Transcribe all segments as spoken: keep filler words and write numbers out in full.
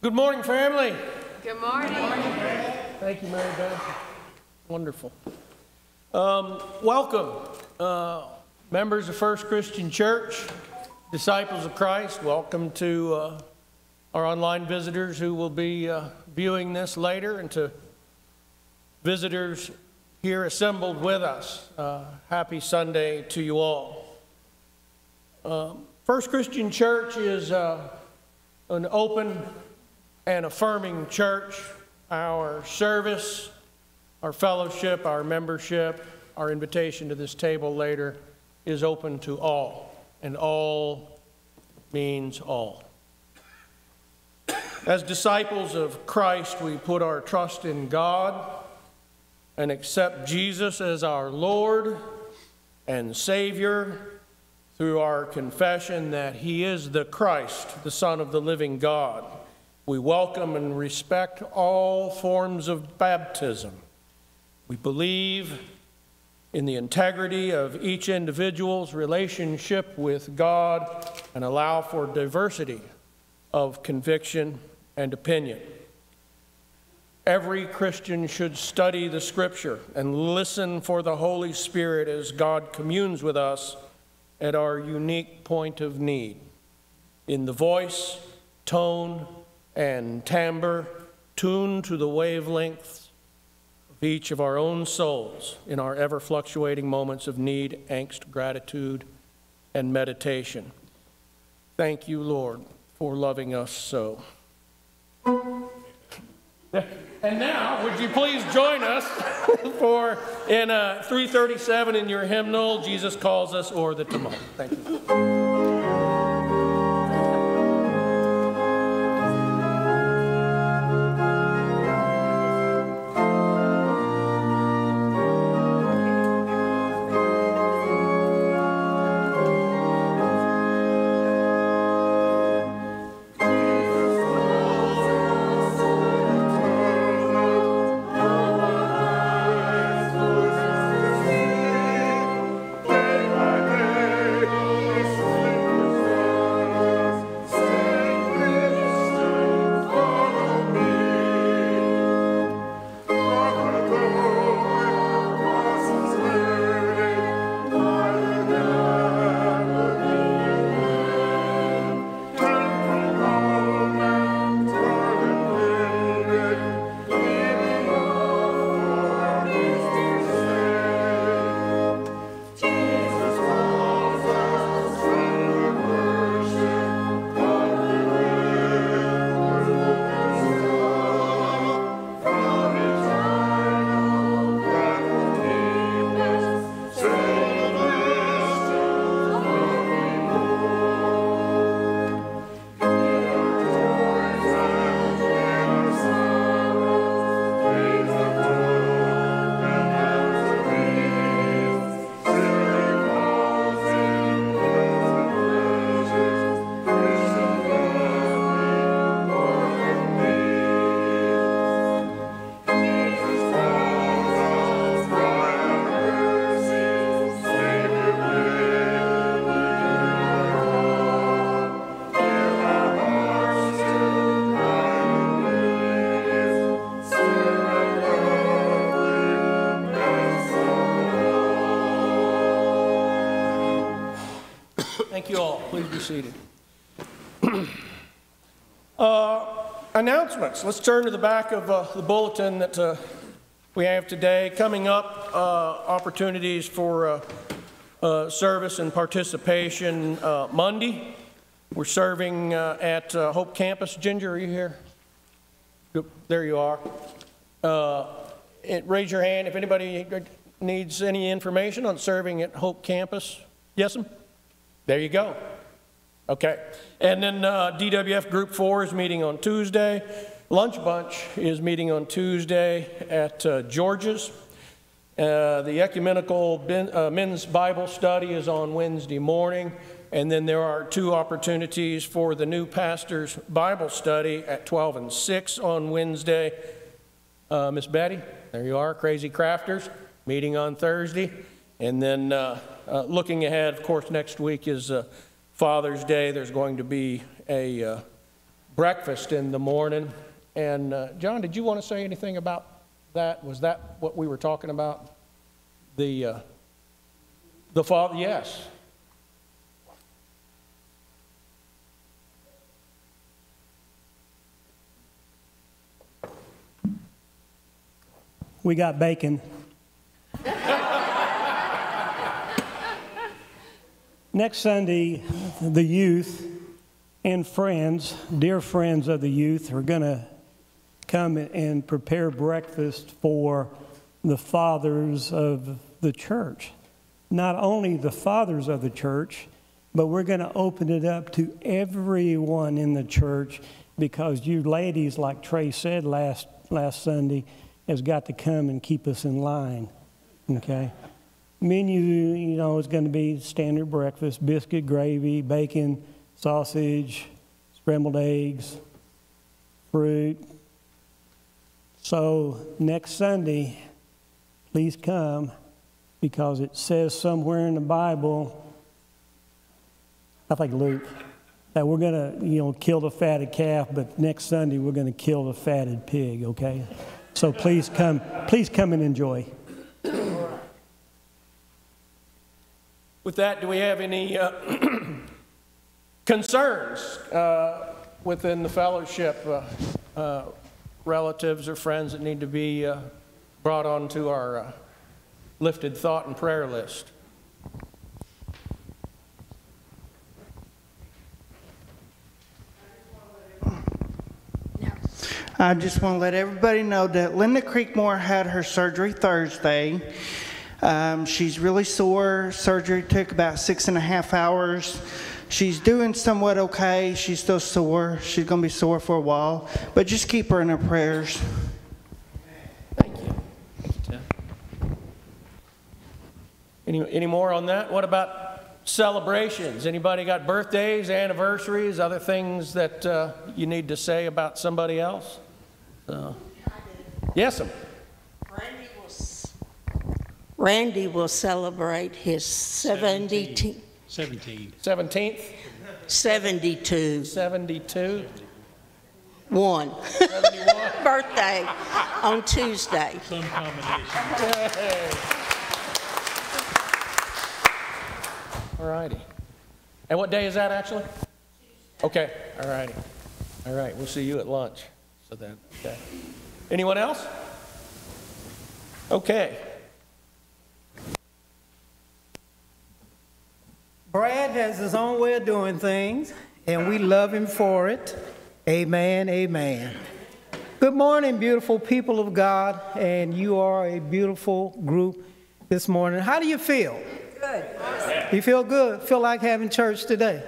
Good morning, family. Good morning. Good morning. Thank you, Mary Beth. Wonderful. Um, welcome, uh, members of First Christian Church, Disciples of Christ. Welcome to uh, our online visitors who will be uh, viewing this later, and to visitors here assembled with us. Uh, happy Sunday to you all. Uh, First Christian Church is uh, an open and affirming church. Our service, our fellowship, our membership, our invitation to this table later is open to all, and all means all. As disciples of Christ, we put our trust in God and accept Jesus as our Lord and Savior through our confession that He is the Christ, the Son of the living God. We welcome and respect all forms of baptism. We believe in the integrity of each individual's relationship with God and allow for diversity of conviction and opinion. Every Christian should study the Scripture and listen for the Holy Spirit as God communes with us at our unique point of need, in the voice, tone, and timbre tuned to the wavelengths of each of our own souls in our ever-fluctuating moments of need, angst, gratitude, and meditation. Thank you, Lord, for loving us so. And now, would you please join us for in uh, three thirty-seven in your hymnal, Jesus Calls Us, or the Tomorrow. Thank you. Thank you all. Please be seated. uh, announcements. Let's turn to the back of uh, the bulletin that uh, we have today. Coming up, uh, opportunities for uh, uh, service and participation. Uh, Monday, we're serving uh, at uh, Hope Campus. Ginger, are you here? There you are. Uh, it, raise your hand if anybody needs any information on serving at Hope Campus. Yes, ma'am? There you go. Okay. And then uh, D W F Group four is meeting on Tuesday. Lunch Bunch is meeting on Tuesday at uh, George's. Uh, the Ecumenical ben, uh, Men's Bible Study is on Wednesday morning. And then there are two opportunities for the new pastor's Bible study at twelve and six on Wednesday. Uh, Miss Betty, there you are, Crazy Crafters, meeting on Thursday. And then uh, uh, looking ahead, of course, next week is uh, Father's Day. There's going to be a uh, breakfast in the morning. And uh, John, did you want to say anything about that? Was that what we were talking about? The, uh, the father, yes. We got bacon. Next Sunday, the youth and friends, dear friends of the youth, are going to come and prepare breakfast for the fathers of the church. Not only the fathers of the church, but we're going to open it up to everyone in the church, because you ladies, like Trey said last, last Sunday, has got to come and keep us in line, okay? Menu, you know, is going to be standard breakfast, biscuit, gravy, bacon, sausage, scrambled eggs, fruit. So next Sunday, please come, because it says somewhere in the Bible, I think Luke, that we're going to, you know, kill the fatted calf, but next Sunday we're going to kill the fatted pig, okay? So please come, please come and enjoy. With that, do we have any uh, concerns uh, within the fellowship, uh, uh, relatives or friends that need to be uh, brought onto our uh, lifted thought and prayer list? I just want to let everybody know that Linda Creekmore had her surgery Thursday. Um, she's really sore. Surgery took about six and a half hours. She's doing somewhat okay. She's still sore. She's going to be sore for a while. But just keep her in her prayers. Thank you. Thank you, Tim. Any, any more on that? What about celebrations? Anybody got birthdays, anniversaries, other things that uh, you need to say about somebody else? Uh, yes, ma'am. Randy will, Randy will celebrate his seventeenth. seventeenth. seventeenth? seventy-two. seventy-two? One. seventy-one. Birthday on Tuesday. Some combination. Yay. All righty. And what day is that actually? Okay. All righty. All right. We'll see you at lunch. So then, okay. Anyone else? Okay. Brad has his own way of doing things, and we love him for it. Amen, amen. Good morning, beautiful people of God, and you are a beautiful group this morning. How do you feel? Good. You feel good? Feel like having church today?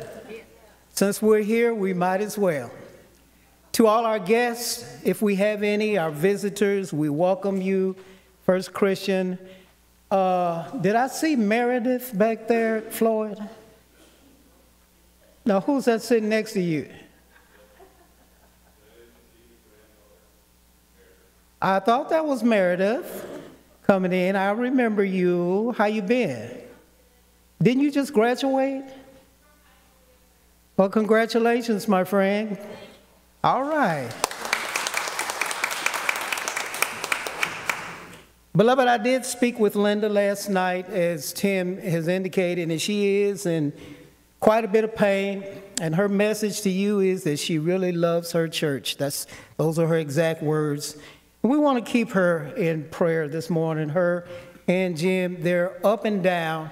Since we're here, we might as well. To all our guests, if we have any, our visitors, we welcome you, First Christian. Uh, did I see Meredith back there, Floyd? Now, who's that sitting next to you? I thought that was Meredith coming in. I remember you. How you been? Didn't you just graduate? Well, congratulations, my friend. All right. Beloved, I did speak with Linda last night, as Tim has indicated, and she is in quite a bit of pain, and her message to you is that she really loves her church. That's, those are her exact words. We want to keep her in prayer this morning, her and Jim. They're up and down,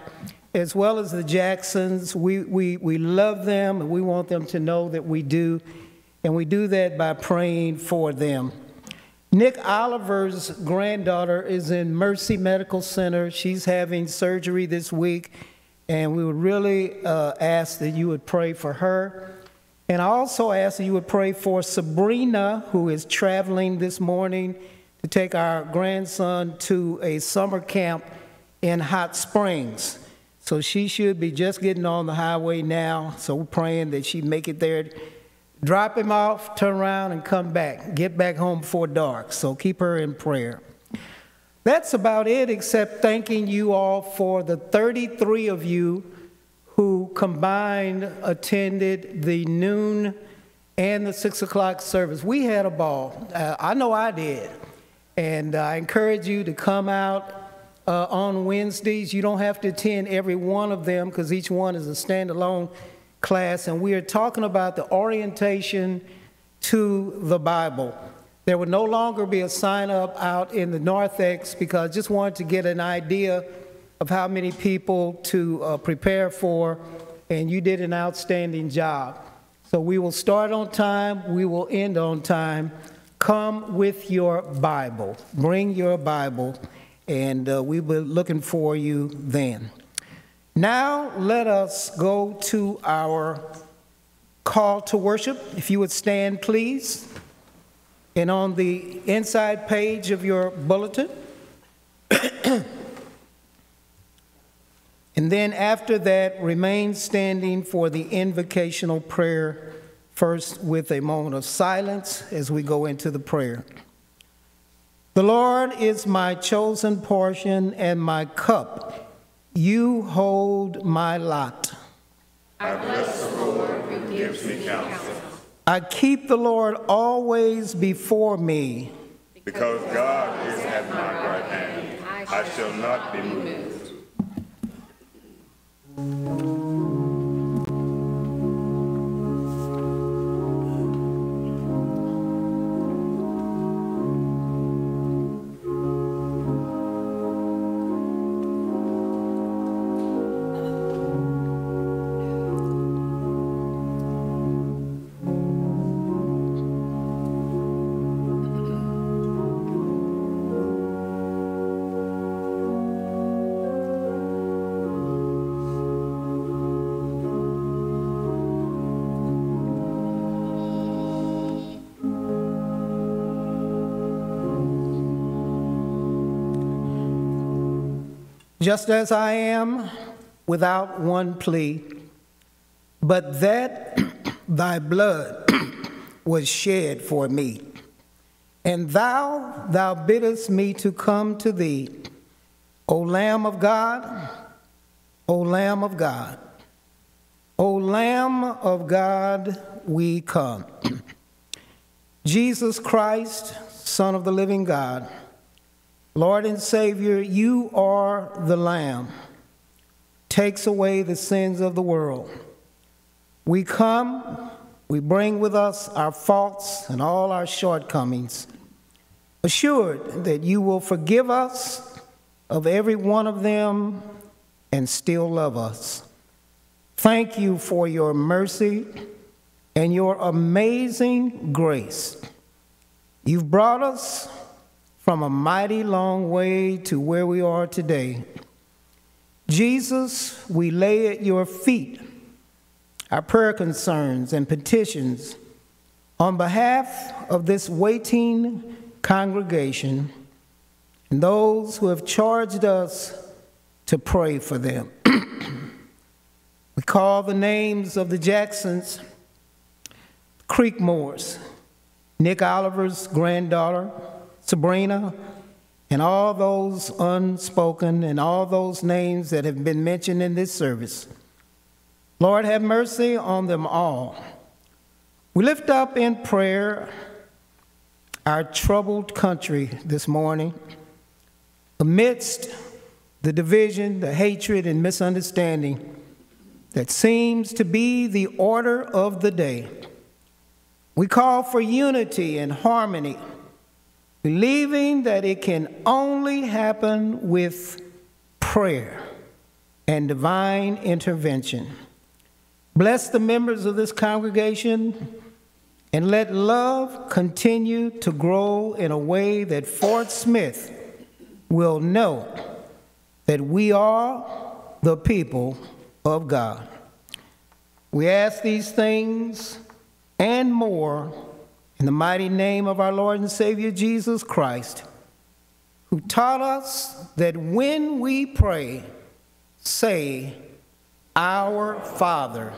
as well as the Jacksons. We, we, we love them, and we want them to know that we do, and we do that by praying for them. Nick Oliver's granddaughter is in Mercy Medical Center. She's having surgery this week, and we would really uh, ask that you would pray for her. And I also ask that you would pray for Sabrina, who is traveling this morning to take our grandson to a summer camp in Hot Springs. So she should be just getting on the highway now. So we're praying that she make it there. Drop him off, turn around, and come back. Get back home before dark. So keep her in prayer. That's about it, except thanking you all for the thirty-three of you who combined attended the noon and the six o'clock service. We had a ball. Uh, I know I did. And I encourage you to come out uh, on Wednesdays. You don't have to attend every one of them because each one is a standalone class. And we are talking about the orientation to the Bible. There would no longer be a sign up out in the narthex because I just wanted to get an idea of how many people to uh, prepare for, and you did an outstanding job. So we will start on time, we will end on time. Come with your Bible, bring your Bible, and uh, we will be looking for you then. Now let us go to our call to worship. If you would stand, please. And on the inside page of your bulletin, and then after that, remain standing for the invocational prayer, first with a moment of silence as we go into the prayer. The Lord is my chosen portion and my cup. You hold my lot. I bless the Lord who gives me counsel. I keep the Lord always before me. Because God is at my right hand, I shall not be moved. Thank you. Just as I am, without one plea, but that thy blood was shed for me. And thou, thou biddest me to come to thee, O Lamb of God, O Lamb of God, O Lamb of God, we come. Jesus Christ, Son of the living God, Lord and Savior, you are the Lamb, takes away the sins of the world. We come, we bring with us our faults and all our shortcomings, assured that you will forgive us of every one of them and still love us. Thank you for your mercy and your amazing grace. You've brought us from a mighty long way to where we are today. Jesus, we lay at your feet our prayer concerns and petitions on behalf of this waiting congregation and those who have charged us to pray for them. We call the names of the Jacksons, Creekmores, Nick Oliver's granddaughter, Sabrina, and all those unspoken and all those names that have been mentioned in this service. Lord, have mercy on them all. We lift up in prayer our troubled country this morning. Amidst the division, the hatred, and misunderstanding that seems to be the order of the day. We call for unity and harmony, believing that it can only happen with prayer and divine intervention. Bless the members of this congregation, and let love continue to grow in a way that Fort Smith will know that we are the people of God. We ask these things and more in the mighty name of our Lord and Savior Jesus Christ, who taught us that when we pray, say, Our Father,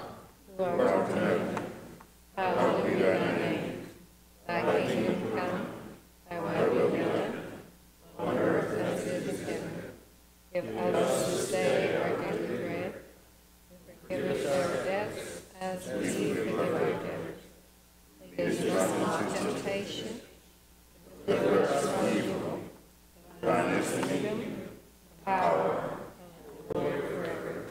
who art in heaven, hallowed be thy name. Thy kingdom come, thy will be done, on earth as it is in heaven. Give us this day our daily bread, and forgive us our debts as we forgive our debtors. Lead us not into temptation, but deliver us from evil. Thine is the kingdom, the power, and the glory forever.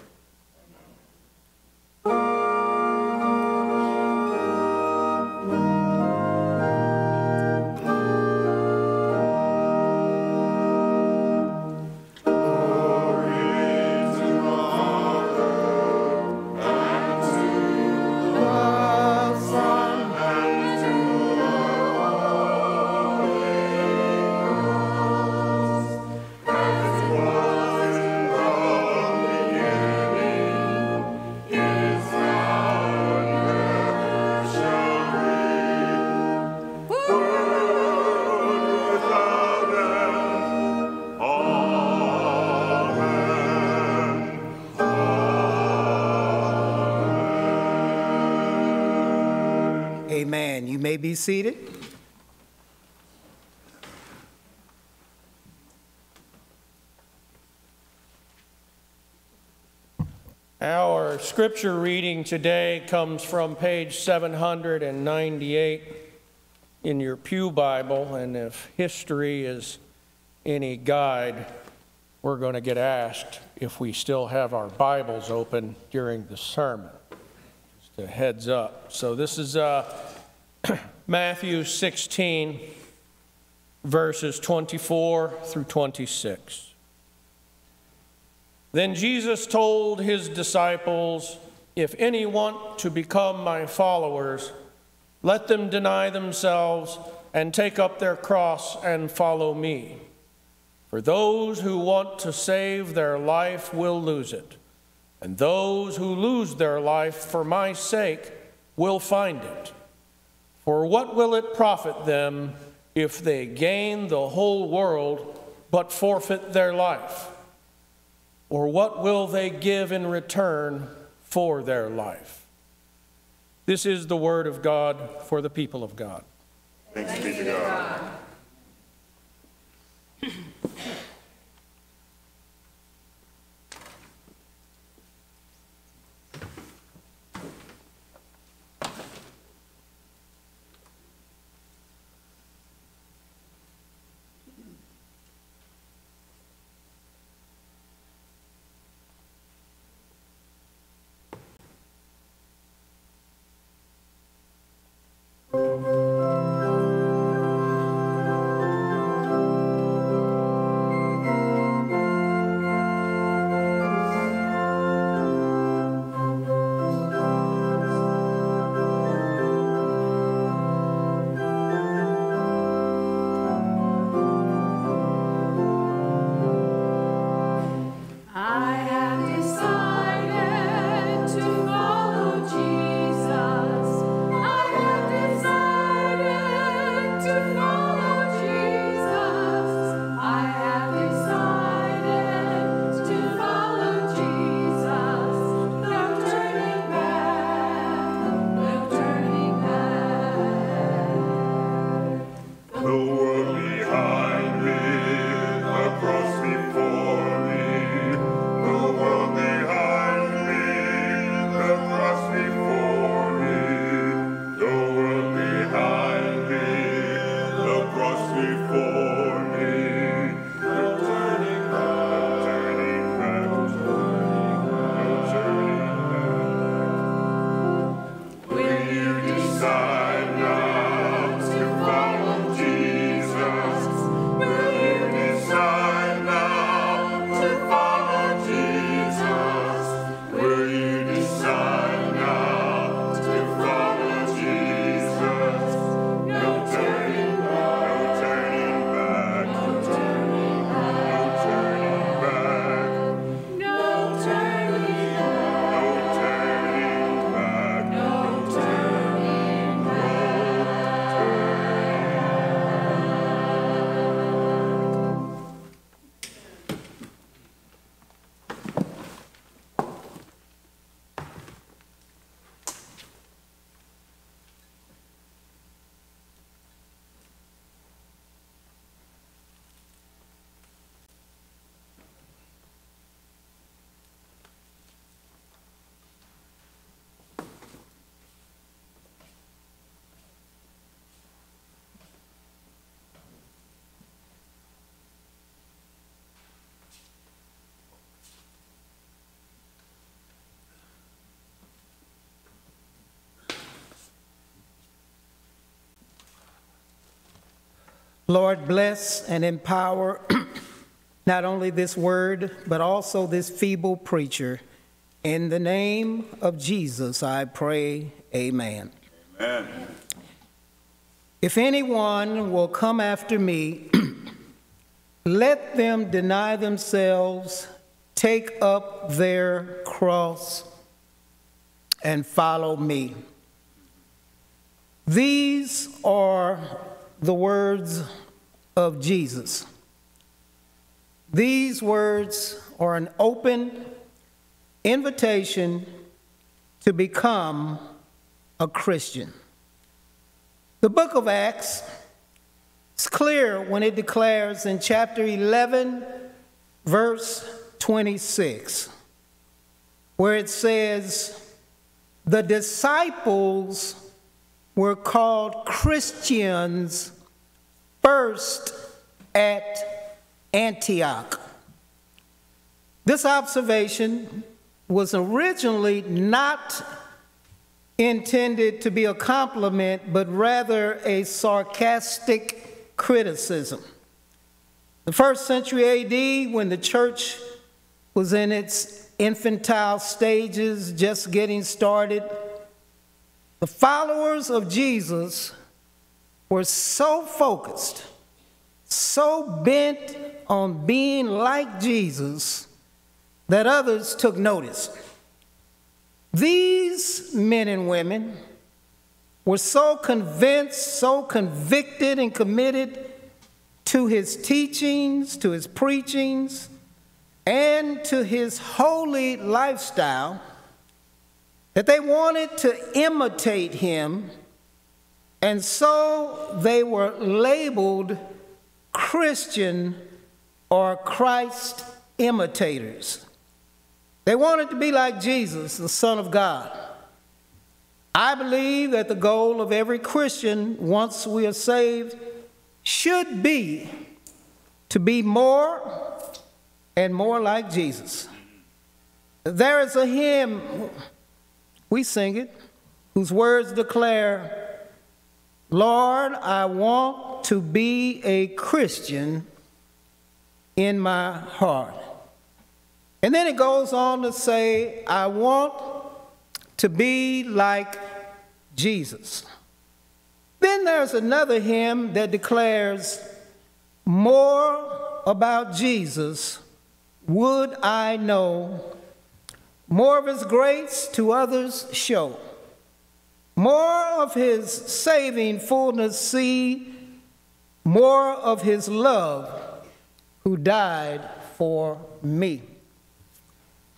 Amen. You may be seated. Our scripture reading today comes from page seven hundred ninety-eight in your pew Bible, and if history is any guide, we're going to get asked if we still have our Bibles open during the sermon. A heads up. So this is uh, Matthew sixteen, verses twenty-four through twenty-six. Then Jesus told his disciples, "If any want to become my followers, let them deny themselves and take up their cross and follow me. For those who want to save their life will lose it. And those who lose their life for my sake will find it. For what will it profit them if they gain the whole world but forfeit their life? Or what will they give in return for their life?" This is the word of God for the people of God. Thanks be to God. Thank you. Lord, bless and empower not only this word, but also this feeble preacher. In the name of Jesus, I pray, amen. Amen. If anyone will come after me, let them deny themselves, take up their cross, and follow me. These are the words of Jesus. These words are an open invitation to become a Christian. The book of Acts is clear when it declares in chapter eleven, verse twenty-six, where it says, the disciples were called Christians first at Antioch. This observation was originally not intended to be a compliment, but rather a sarcastic criticism. The first century A D, when the church was in its infantile stages, just getting started, the followers of Jesus were so focused, so bent on being like Jesus, that others took notice. These men and women were so convinced, so convicted and committed to his teachings, to his preachings, and to his holy lifestyle, that they wanted to imitate him, and so they were labeled Christian or Christ imitators. They wanted to be like Jesus, the Son of God. I believe that the goal of every Christian, once we are saved, should be to be more and more like Jesus. There is a hymn, we sing it, whose words declare, Lord, I want to be a Christian in my heart. And then it goes on to say, I want to be like Jesus. Then there's another hymn that declares, more about Jesus would I know, more of his grace to others show, more of his saving fullness see, more of his love who died for me.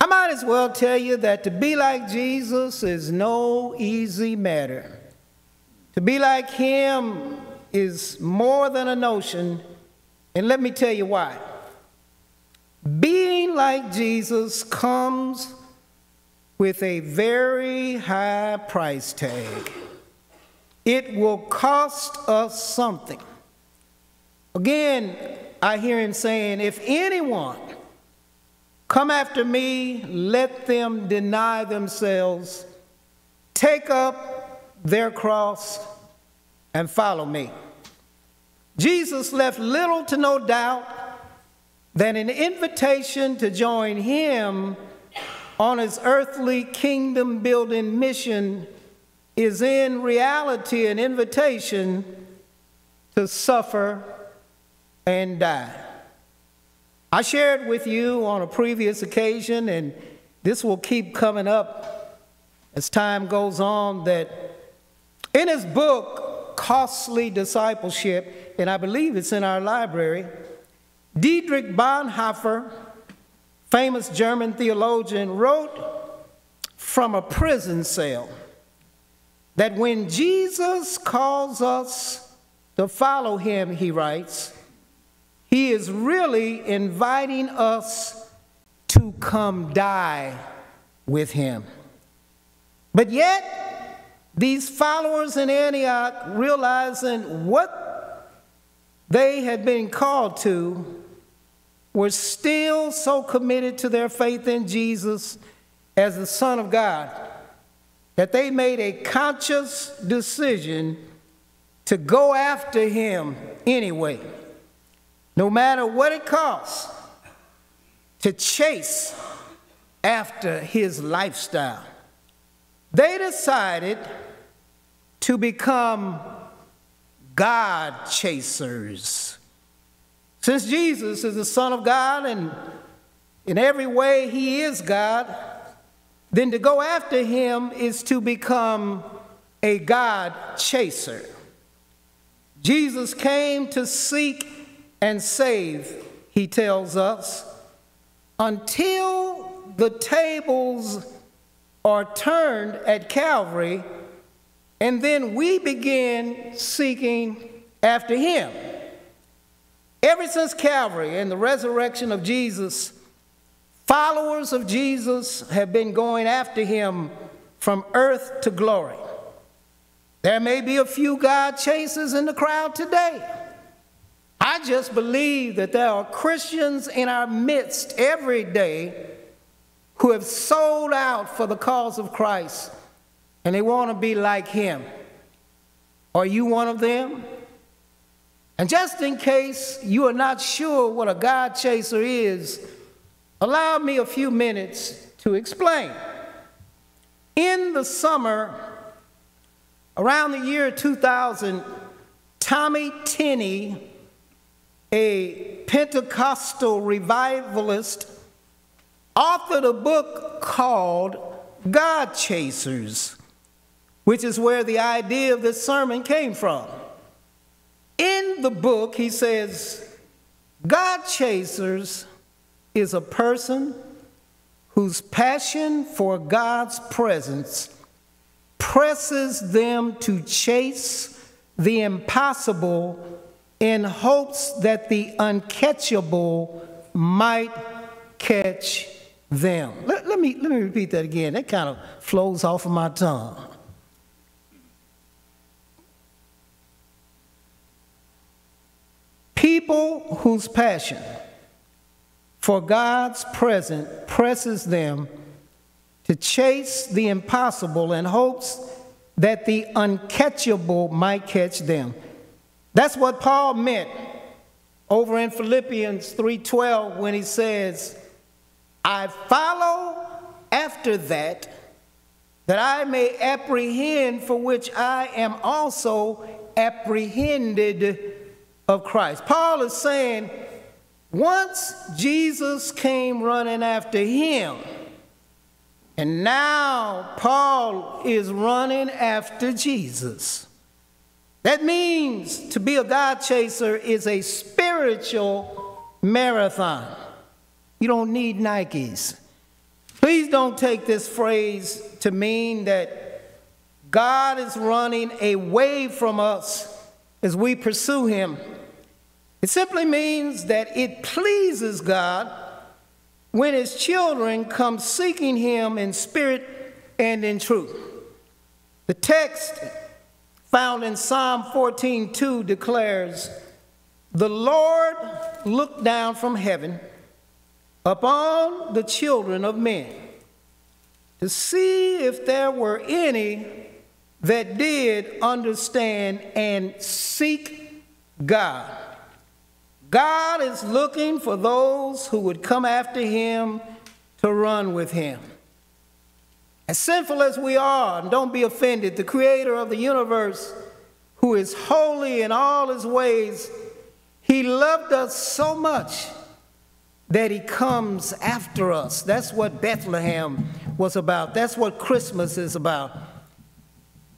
I might as well tell you that to be like Jesus is no easy matter. To be like him is more than a notion, and let me tell you why. Being like Jesus comes with a very high price tag. It will cost us something. Again, I hear him saying, if anyone come after me, let them deny themselves, take up their cross, and follow me. Jesus left little to no doubt that an invitation to join him on his earthly kingdom-building mission is in reality an invitation to suffer and die. I shared with you on a previous occasion, and this will keep coming up as time goes on, that in his book, Costly Discipleship, and I believe it's in our library, Dietrich Bonhoeffer, famous German theologian, wrote from a prison cell that when Jesus calls us to follow him, he writes, he is really inviting us to come die with him. But yet, these followers in Antioch, realizing what they had been called to, were still so committed to their faith in Jesus as the Son of God that they made a conscious decision to go after him anyway, no matter what it costs, to chase after his lifestyle. They decided to become God chasers. Since Jesus is the Son of God and in every way he is God, then to go after him is to become a God chaser. Jesus came to seek and save, he tells us, until the tables are turned at Calvary, and then we begin seeking after him. Ever since Calvary and the resurrection of Jesus, followers of Jesus have been going after him from earth to glory. There may be a few God chasers in the crowd today. I just believe that there are Christians in our midst every day who have sold out for the cause of Christ, and they want to be like him. Are you one of them? And just in case you are not sure what a God chaser is, allow me a few minutes to explain. In the summer, around the year two thousand, Tommy Tenney, a Pentecostal revivalist, authored a book called God Chasers, which is where the idea of this sermon came from. In the book, he says, God Chasers is a person whose passion for God's presence presses them to chase the impossible in hopes that the uncatchable might catch them. Let, let me, let me repeat that again. That kind of flows off of my tongue. People whose passion for God's presence presses them to chase the impossible in hopes that the uncatchable might catch them. That's what Paul meant over in Philippians three twelve when he says, I follow after that, that I may apprehend for which I am also apprehended of Christ. Paul is saying, once Jesus came running after him, and now Paul is running after Jesus. That means to be a God chaser is a spiritual marathon. You don't need Nikes. Please don't take this phrase to mean that God is running away from us as we pursue him. It simply means that it pleases God when his children come seeking him in spirit and in truth. The text found in Psalm fourteen two declares, the Lord looked down from heaven upon the children of men to see if there were any that did understand and seek God. God is looking for those who would come after him to run with him. As sinful as we are, and don't be offended, the creator of the universe, who is holy in all his ways, he loved us so much that he comes after us. That's what Bethlehem was about. That's what Christmas is about.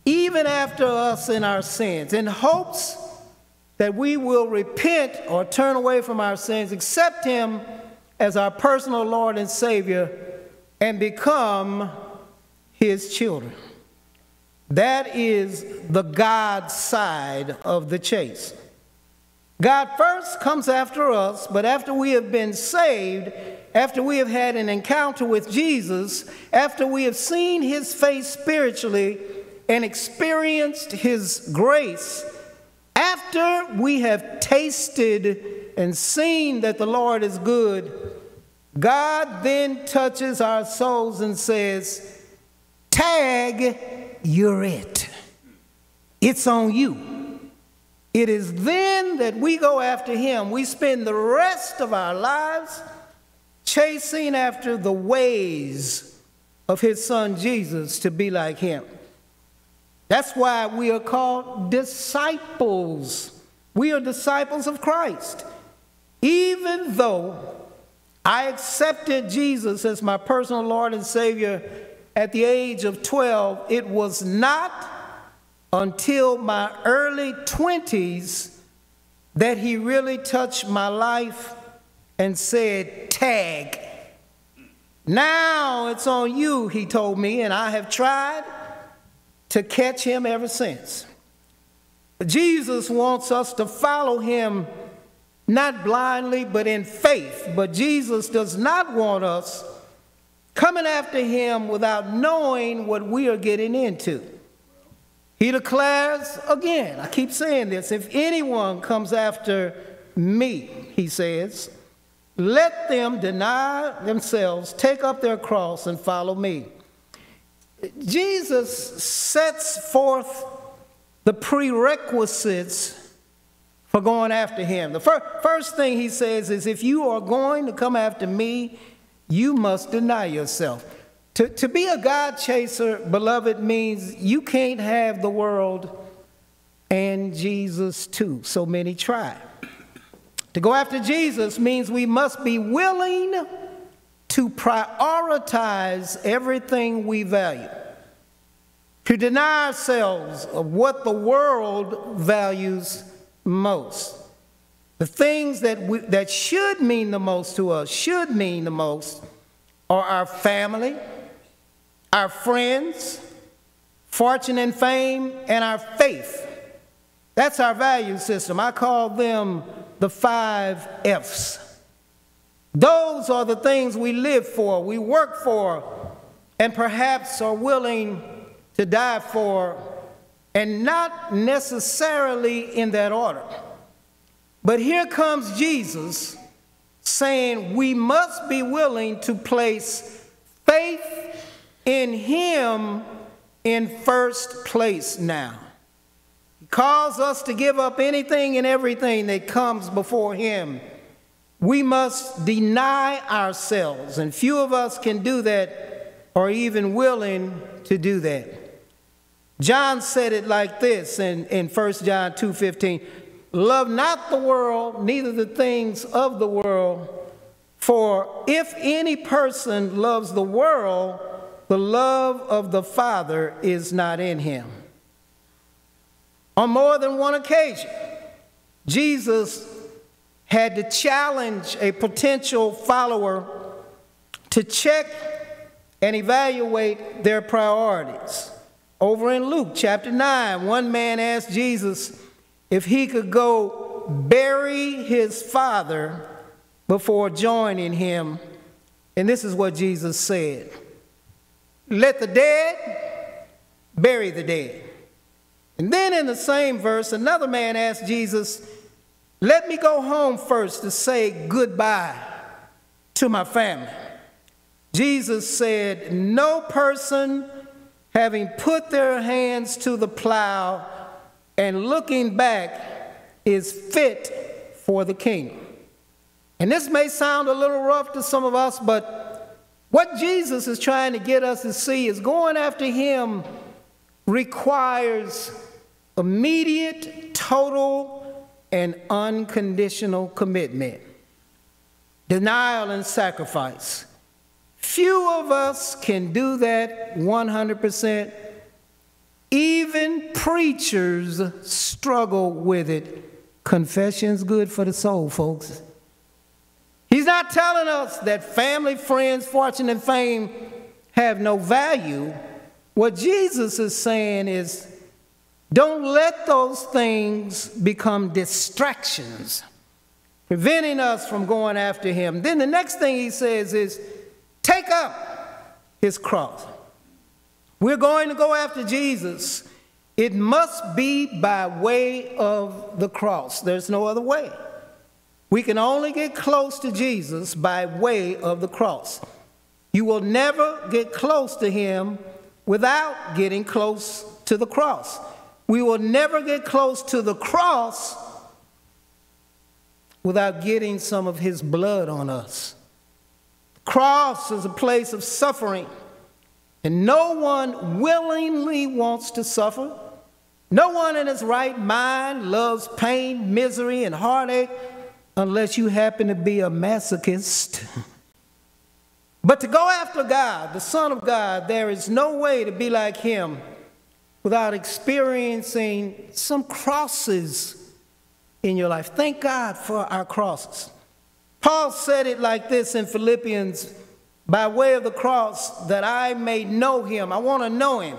Even after us in our sins, in hopes that we will repent or turn away from our sins, accept him as our personal Lord and Savior, and become his children. That is the God side of the chase. God first comes after us, but after we have been saved, after we have had an encounter with Jesus, after we have seen his face spiritually and experienced his grace, after we have tasted and seen that the Lord is good, God then touches our souls and says, tag, you're it. It's on you. It is then that we go after him. We spend the rest of our lives chasing after the ways of his son Jesus to be like him. That's why we are called disciples. We are disciples of Christ. Even though I accepted Jesus as my personal Lord and Savior at the age of twelve, it was not until my early twenties that he really touched my life and said, tag. Now it's on you, he told me, and I have tried to catch him ever since. Jesus wants us to follow him, not blindly, but in faith. But Jesus does not want us coming after him without knowing what we are getting into. He declares again, I keep saying this, if anyone comes after me, he says, let them deny themselves, take up their cross, and follow me. Jesus sets forth the prerequisites for going after him. The fir- first thing he says is, if you are going to come after me, you must deny yourself. To, to be a God chaser, beloved, means you can't have the world and Jesus too. So many try. To go after Jesus means we must be willing to prioritize everything we value, to deny ourselves of what the world values most. The things that, we, that should mean the most to us, should mean the most, are our family, our friends, fortune and fame, and our faith. That's our value system. I call them the five F's. Those are the things we live for, we work for, and perhaps are willing to die for, and not necessarily in that order. But here comes Jesus saying we must be willing to place faith in him in first place now. He calls us to give up anything and everything that comes before him. We must deny ourselves, and few of us can do that or even willing to do that. John said it like this in, in First John two fifteen, love not the world, neither the things of the world, for if any person loves the world, the love of the Father is not in him. On more than one occasion, Jesus had to challenge a potential follower to check and evaluate their priorities. Over in Luke chapter nine, one man asked Jesus if he could go bury his father before joining him. And this is what Jesus said. Let the dead bury the dead. And then in the same verse, another man asked Jesus, let me go home first to say goodbye to my family. Jesus said, no person having put their hands to the plow and looking back is fit for the kingdom. And this may sound a little rough to some of us, but what Jesus is trying to get us to see is going after him requires immediate, total, and unconditional commitment, denial and sacrifice. Few of us can do that one hundred percent. Even preachers struggle with it. Confession's good for the soul, folks. He's not telling us that family, friends, fortune, and fame have no value. What Jesus is saying is, don't let those things become distractions, preventing us from going after him. Then the next thing he says is, take up his cross. We're going to go after Jesus. It must be by way of the cross. There's no other way. We can only get close to Jesus by way of the cross. You will never get close to him without getting close to the cross. We will never get close to the cross without getting some of his blood on us. The cross is a place of suffering, and no one willingly wants to suffer. No one in his right mind loves pain, misery, and heartache unless you happen to be a masochist. But to go after God, the Son of God, there is no way to be like him without experiencing some crosses in your life. Thank God for our crosses. Paul said it like this in Philippians, by way of the cross, that I may know him. I want to know him,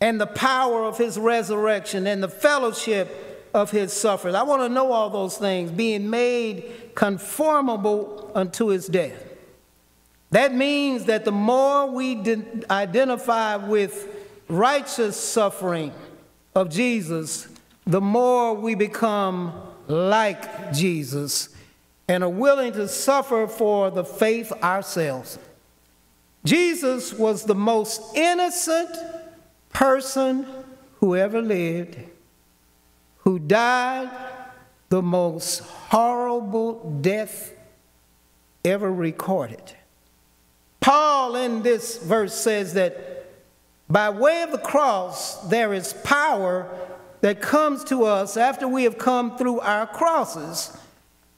and the power of his resurrection, and the fellowship of his suffering. I want to know all those things, being made conformable unto his death. That means that the more we identify with righteous suffering of Jesus, the more we become like Jesus and are willing to suffer for the faith ourselves. Jesus was the most innocent person who ever lived, who died the most horrible death ever recorded. Paul in this verse says that by way of the cross, there is power that comes to us after we have come through our crosses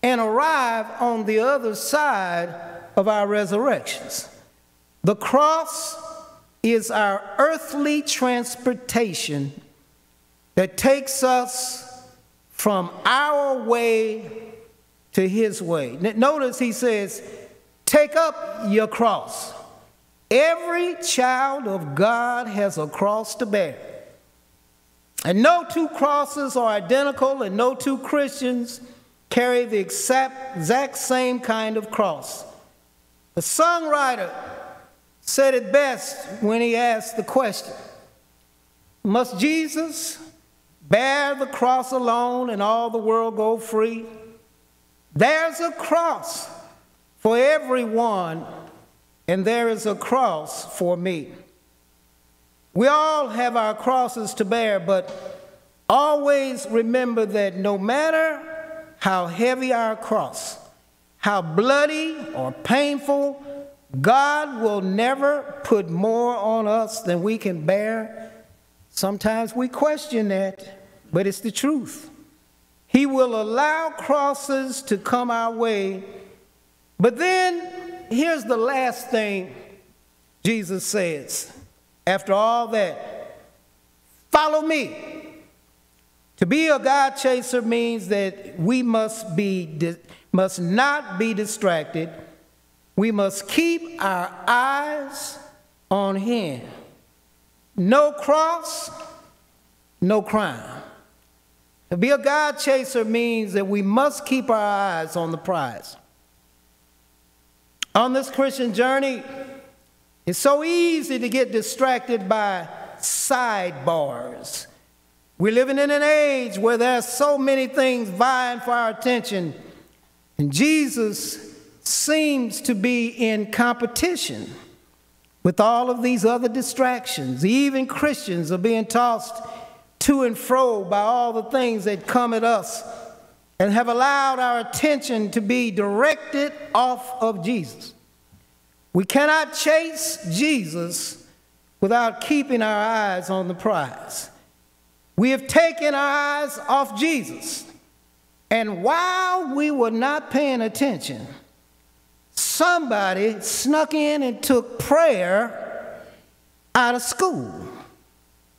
and arrive on the other side of our resurrections. The cross is our earthly transportation that takes us from our way to his way. Notice he says, take up your cross. Every child of God has a cross to bear. And no two crosses are identical, and no two Christians carry the exact, exact same kind of cross. The songwriter said it best when he asked the question, must Jesus bear the cross alone and all the world go free? There's a cross for everyone, and there is a cross for me. We all have our crosses to bear, but always remember that no matter how heavy our cross, how bloody or painful, God will never put more on us than we can bear. Sometimes we question that, but it's the truth. He will allow crosses to come our way. But then, here's the last thing Jesus says. After all that, follow me. To be a God chaser means that we must, be, must not be distracted. We must keep our eyes on him. No cross, no crime. To be a God chaser means that we must keep our eyes on the prize. On this Christian journey, it's so easy to get distracted by sidebars. We're living in an age where there are so many things vying for our attention, and Jesus seems to be in competition with all of these other distractions. Even Christians are being tossed to and fro by all the things that come at us and have allowed our attention to be directed off of Jesus. We cannot chase Jesus without keeping our eyes on the prize. We have taken our eyes off Jesus, and while we were not paying attention, somebody snuck in and took prayer out of school.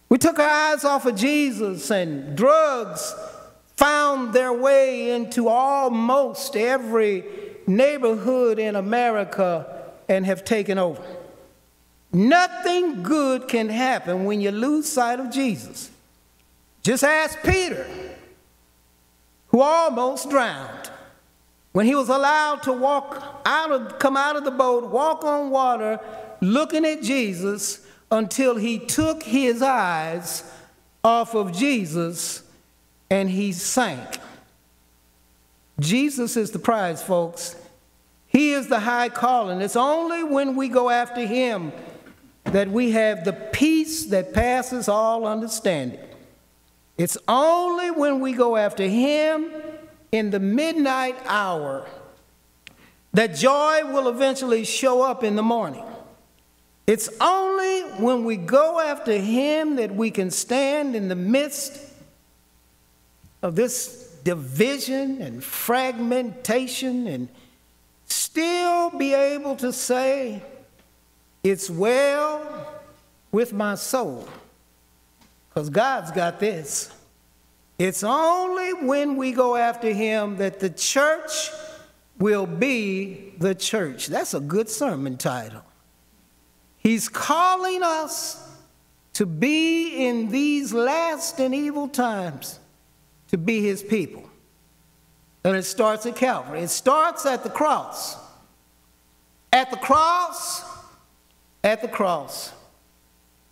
We took our eyes off of Jesus, and drugs found their way into almost every neighborhood in America and have taken over. Nothing good can happen when you lose sight of Jesus. Just ask Peter, who almost drowned, when he was allowed to walk out of, come out of the boat, walk on water, looking at Jesus until he took his eyes off of Jesus and he sank. Jesus is the prize, folks. He is the high calling. It's only when we go after him that we have the peace that passes all understanding. It's only when we go after him in the midnight hour that joy will eventually show up in the morning. It's only when we go after him that we can stand in the midst of this division and fragmentation and still be able to say, it's well with my soul, because God's got this. It's only when we go after him that the church will be the church. That's a good sermon title. He's calling us to be, in these last and evil times, to be his people. And it starts at Calvary. It starts at the cross. At the cross, at the cross,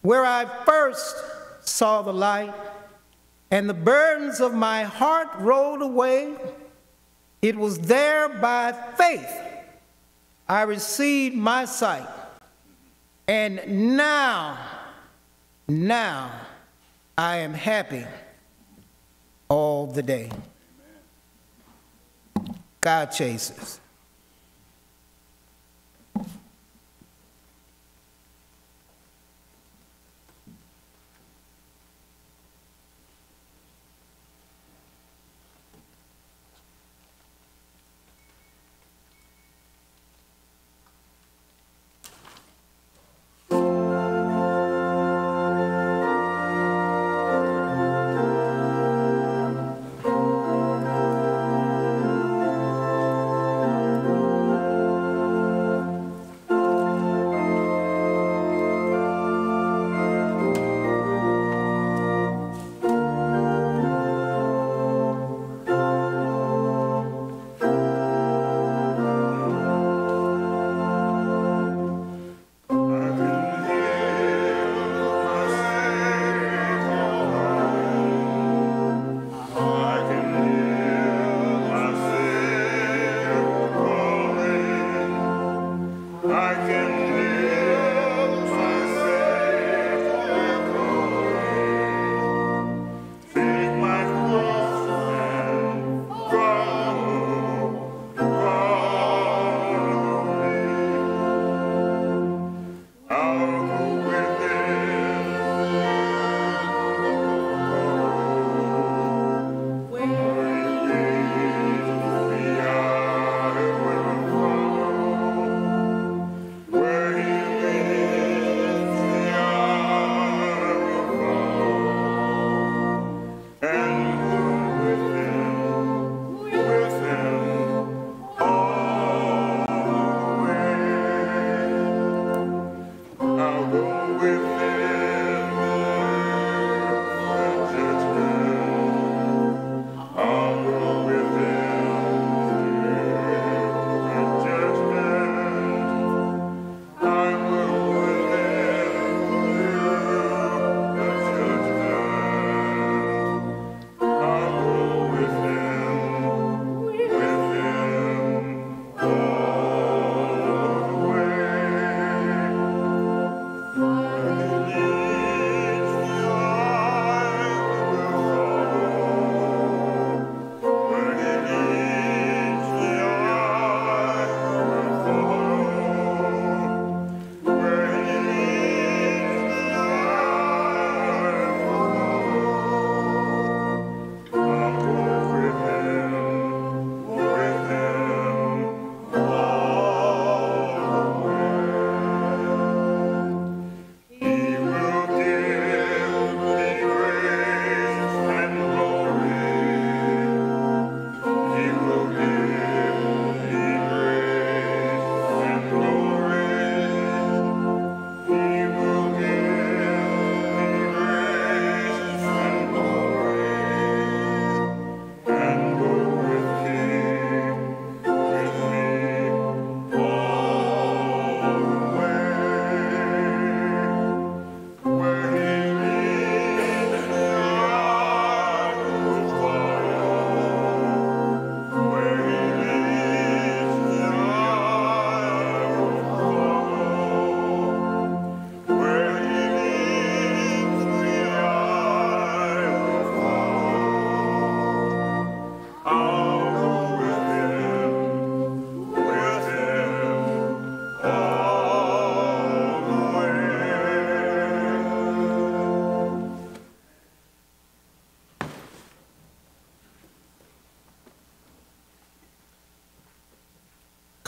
where I first saw the light and the burdens of my heart rolled away, it was there by faith I received my sight. And now, now I am happy all the day. God chases.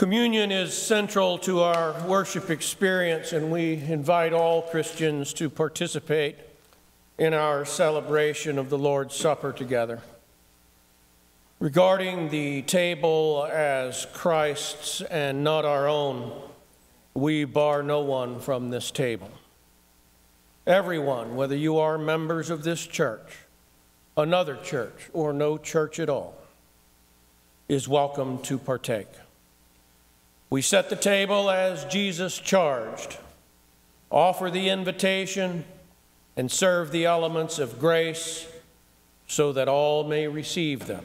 Communion is central to our worship experience, and we invite all Christians to participate in our celebration of the Lord's Supper together. Regarding the table as Christ's and not our own, we bar no one from this table. Everyone, whether you are members of this church, another church, or no church at all, is welcome to partake. We set the table as Jesus charged, offer the invitation, and serve the elements of grace so that all may receive them.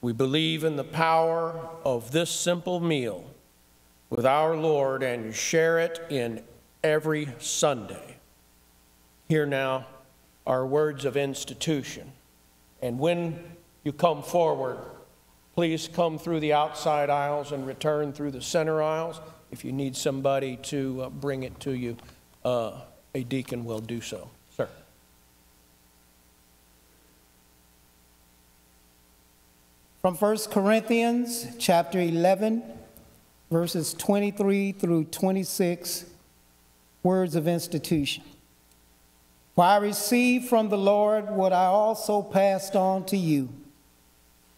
We believe in the power of this simple meal with our Lord and share it in every Sunday. Hear now our words of institution. And when you come forward, please come through the outside aisles and return through the center aisles. If you need somebody to uh, bring it to you, uh, a deacon will do so. From First Corinthians chapter eleven, verses twenty-three through twenty-six, words of institution. For I received from the Lord what I also passed on to you.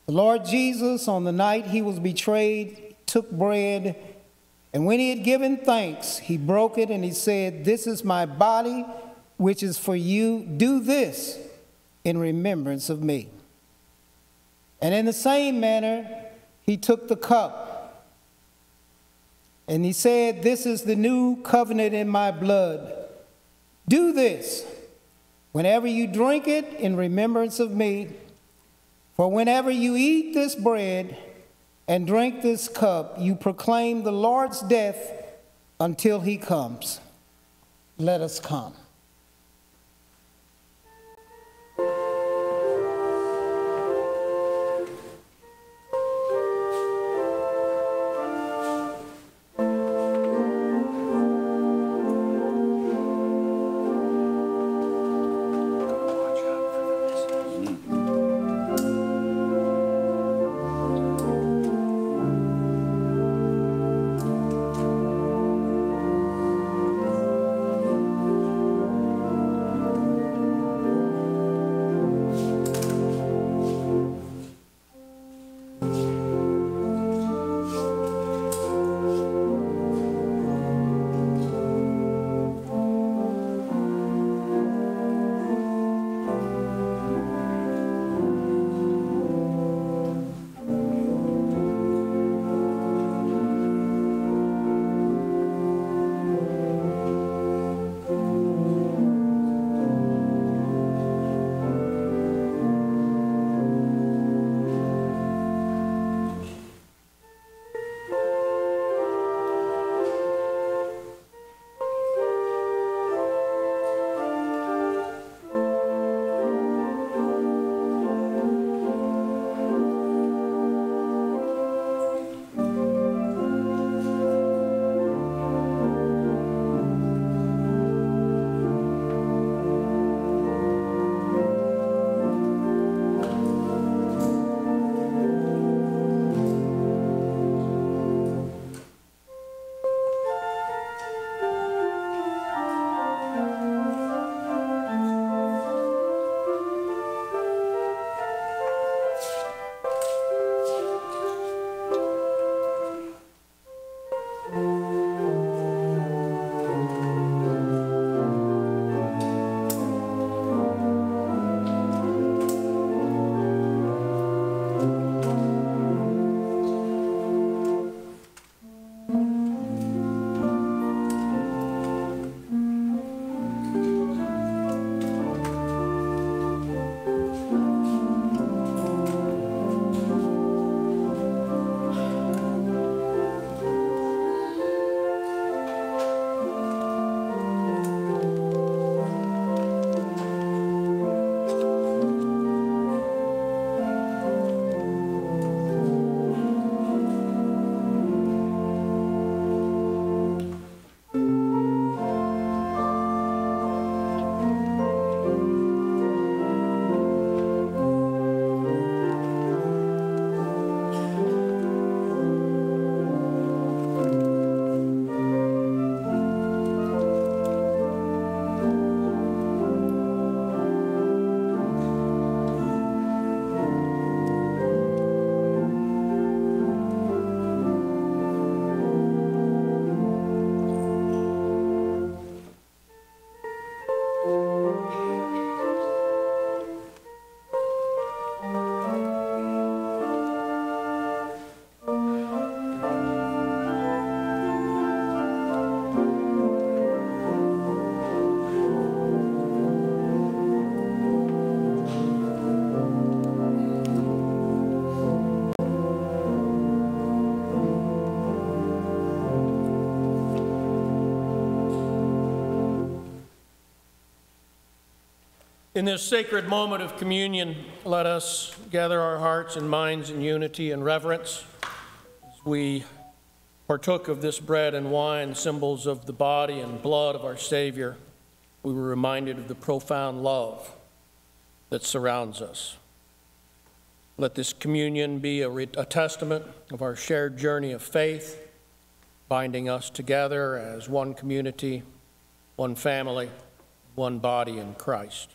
The Lord Jesus, on the night he was betrayed, took bread, and when he had given thanks, he broke it and he said, "This is my body, which is for you. Do this in remembrance of me." And in the same manner, he took the cup and he said, "This is the new covenant in my blood. Do this whenever you drink it in remembrance of me. For whenever you eat this bread and drink this cup, you proclaim the Lord's death until he comes." Let us come. In this sacred moment of communion, let us gather our hearts and minds in unity and reverence as we partook of this bread and wine, symbols of the body and blood of our Savior. We were reminded of the profound love that surrounds us. Let this communion be a, re a testament of our shared journey of faith, binding us together as one community, one family, one body in Christ.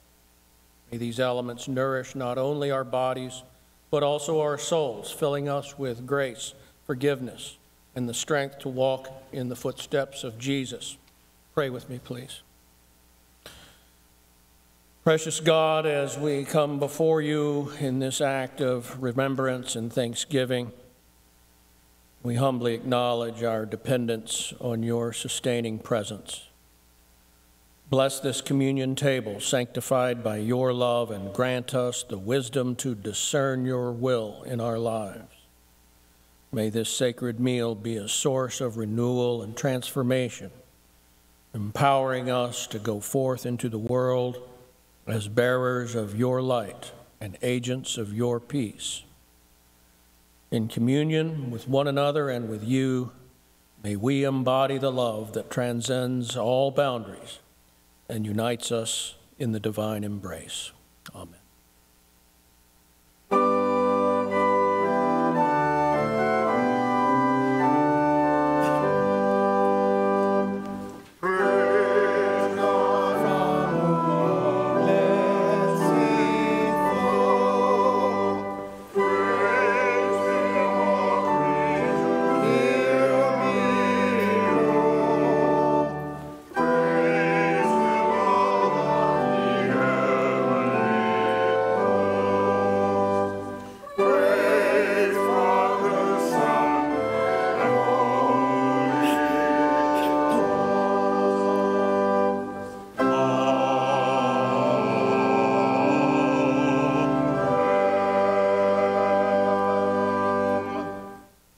May these elements nourish not only our bodies, but also our souls, filling us with grace, forgiveness, and the strength to walk in the footsteps of Jesus. Pray with me, please. Precious God, as we come before you in this act of remembrance and thanksgiving, we humbly acknowledge our dependence on your sustaining presence. Bless this communion table, sanctified by your love, and grant us the wisdom to discern your will in our lives. May this sacred meal be a source of renewal and transformation, empowering us to go forth into the world as bearers of your light and agents of your peace. In communion with one another and with you, may we embody the love that transcends all boundaries and unites us in the divine embrace. Amen.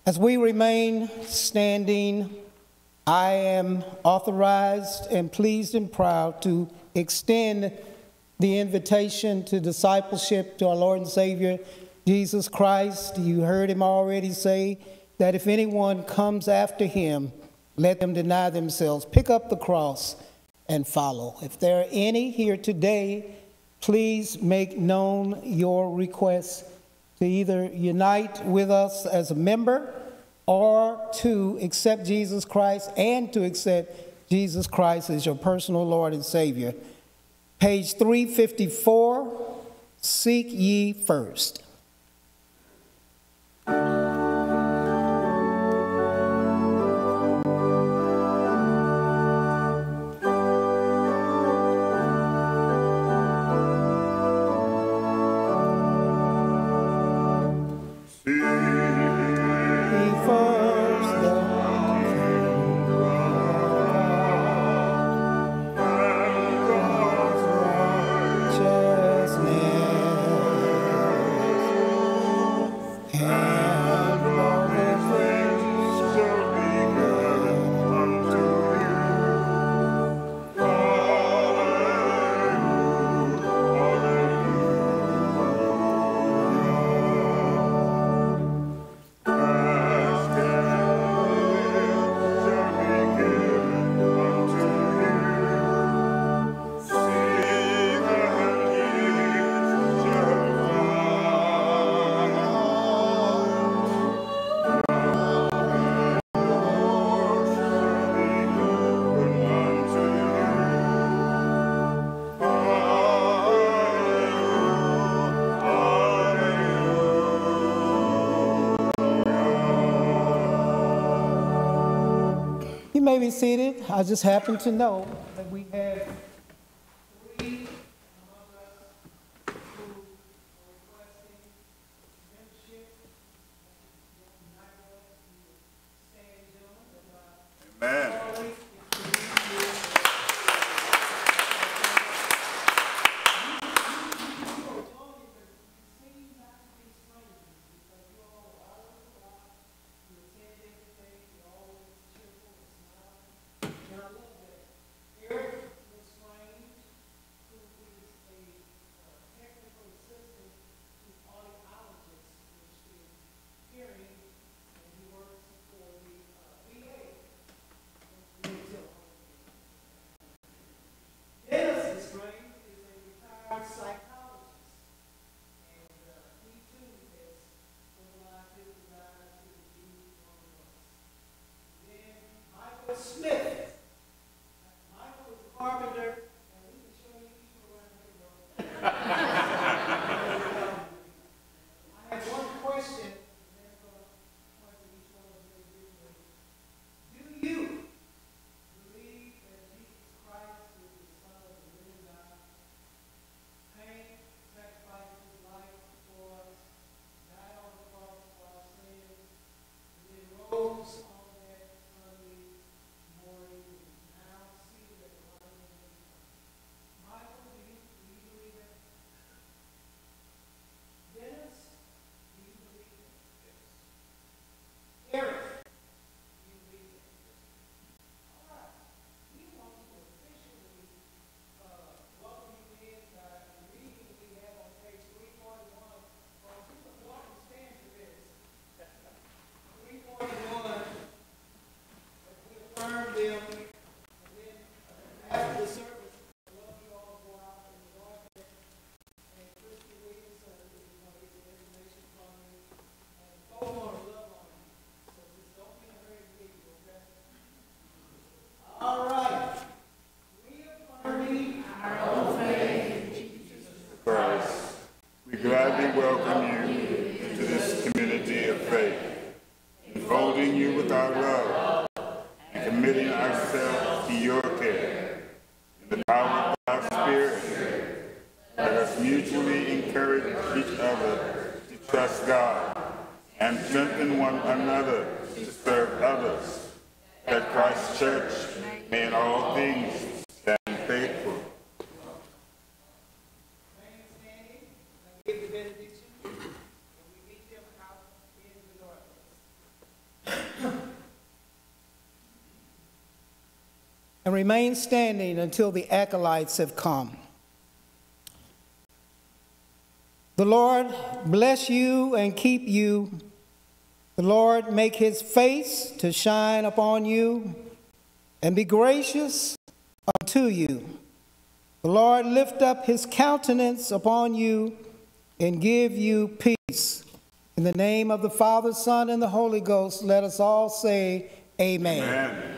As we remain standing, I am authorized and pleased and proud to extend the invitation to discipleship to our Lord and Savior, Jesus Christ. You heard him already say that if anyone comes after him, let them deny themselves, pick up the cross, and follow. If there are any here today, please make known your requests to either unite with us as a member or to accept Jesus Christ and to accept Jesus Christ as your personal Lord and Savior. Page three fifty-four, Seek Ye First. May be seated. I just happen to know that we have three among us who are requesting membership. Amen. We gladly welcome you to this community of faith, enfolding you with our love and committing ourselves to your care. In the power of our Spirit, let us mutually encourage each other to trust God and strengthen one another to serve others, that Christ's Church may in all things stand faithful. And remain standing until the acolytes have come. The Lord bless you and keep you. The Lord make his face to shine upon you and be gracious unto you. The Lord lift up his countenance upon you and give you peace. In the name of the Father, Son, and the Holy Ghost, let us all say amen. Amen.